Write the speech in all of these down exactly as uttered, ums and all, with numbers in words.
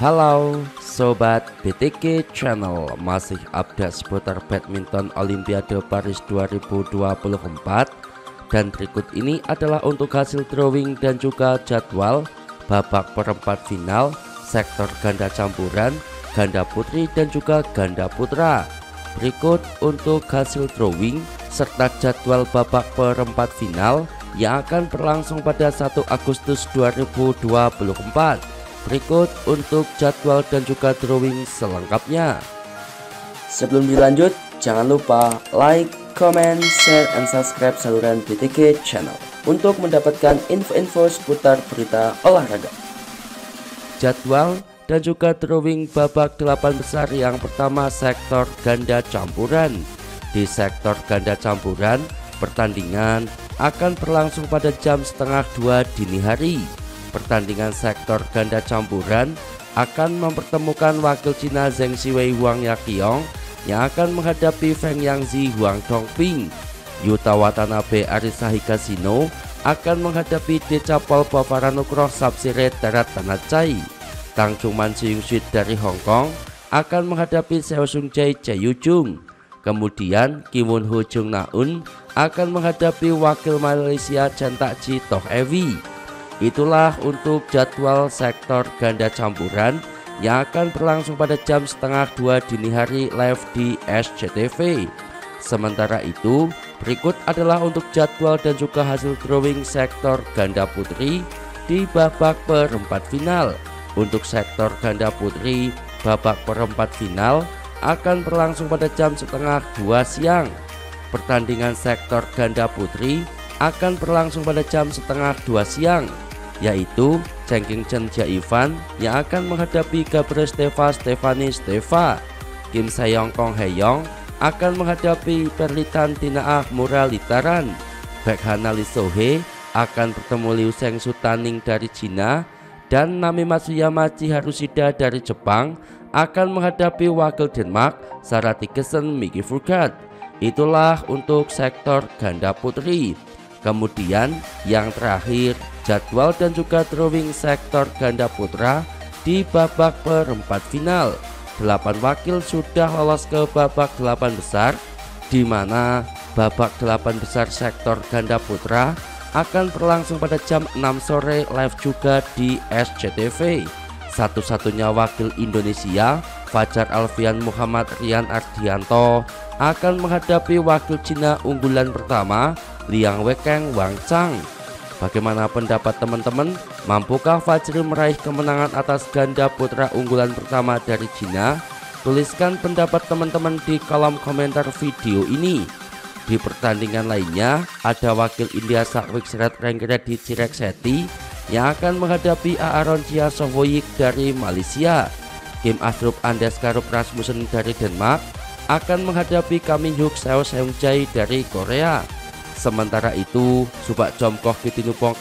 Halo Sobat B T G Channel, masih update seputar badminton Olimpiade Paris dua ribu dua puluh empat. Dan berikut ini adalah untuk hasil drawing dan juga jadwal babak perempat final, sektor ganda campuran, ganda putri dan juga ganda putra. Berikut untuk hasil drawing serta jadwal babak perempat final yang akan berlangsung pada satu Agustus dua ribu dua puluh empat. Berikut untuk jadwal dan juga drawing selengkapnya. Sebelum dilanjut, jangan lupa like, comment, share, and subscribe saluran B T G Channel untuk mendapatkan info-info seputar berita olahraga. Jadwal dan juga drawing babak delapan besar yang pertama sektor ganda campuran. Di sektor ganda campuran, pertandingan akan berlangsung pada jam setengah dua dini hari. Pertandingan sektor ganda campuran akan mempertemukan wakil Cina Zheng Siwei Huang Yaqiong yang akan menghadapi Feng Yangzi Huang Tongping. Yuta Watanabe Arisahi Casino akan menghadapi Decapol Bavaranukroh Sapsire Terat Tanachai. Tang Cuman Siungsuit dari Hong Kong akan menghadapi Seo Seung Jai Jayujung. Kemudian Kim Won Hoo Jung Naun akan menghadapi wakil Malaysia Chen Jia Toh Ewi. Itulah untuk jadwal sektor ganda campuran yang akan berlangsung pada jam setengah dua dini hari live di S C T V. Sementara itu, berikut adalah untuk jadwal dan juga hasil drawing sektor ganda putri di babak perempat final. Untuk sektor ganda putri babak perempat final akan berlangsung pada jam setengah dua siang. Pertandingan sektor ganda putri akan berlangsung pada jam setengah dua siang, yaitu Chengking Chen Jia Ivan yang akan menghadapi Gabriela Stefani Stefa. Kim Seongkong Heyong akan menghadapi Perlitan Tinaah Muralitaran. Liu Sohoi akan bertemu Liu Shengsu Tanning dari Cina, dan Nami Matsuyama Chiharu Shida dari Jepang akan menghadapi wakil Denmark Sarah Tikesen Miki Fugat. Itulah untuk sektor ganda putri. Kemudian yang terakhir, jadwal dan juga drawing sektor ganda putra di babak perempat final. Delapan wakil sudah lolos ke babak delapan besar, di mana babak delapan besar sektor ganda putra akan berlangsung pada jam enam sore live juga di S C T V. Satu-satunya wakil Indonesia Fajar Alfian Muhammad Rian Ardianto akan menghadapi wakil Cina unggulan pertama Liang Weikeng Wang Chang. Bagaimana pendapat teman-teman? Mampukah Fajri meraih kemenangan atas ganda putra unggulan pertama dari Cina? Tuliskan pendapat teman-teman di kolom komentar video ini. Di pertandingan lainnya, ada wakil India Satwiksairaj Rankireddy Seti yang akan menghadapi Aaronsia Sohoi dari Malaysia. Tim Asrup Andes Karup Rasmussen dari Denmark akan menghadapi Kamin Hyuk Seo Seung Jai dari Korea. Sementara itu, Subakcom Kokitinupong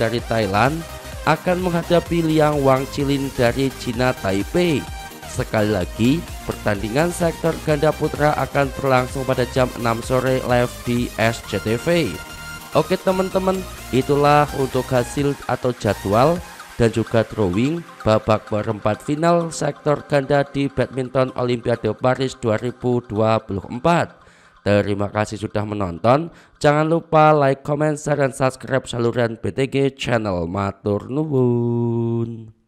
dari Thailand akan menghadapi Liang Wang Chilin dari Cina Taipei. Sekali lagi, pertandingan sektor ganda putra akan berlangsung pada jam enam sore live di S C T V. Oke teman-teman, itulah untuk hasil atau jadwal dan juga drawing babak perempat final sektor ganda di badminton Olimpiade Paris dua ribu dua puluh empat. Terima kasih sudah menonton. Jangan lupa like, comment, share, dan subscribe saluran B T G Channel. Matur nuwun.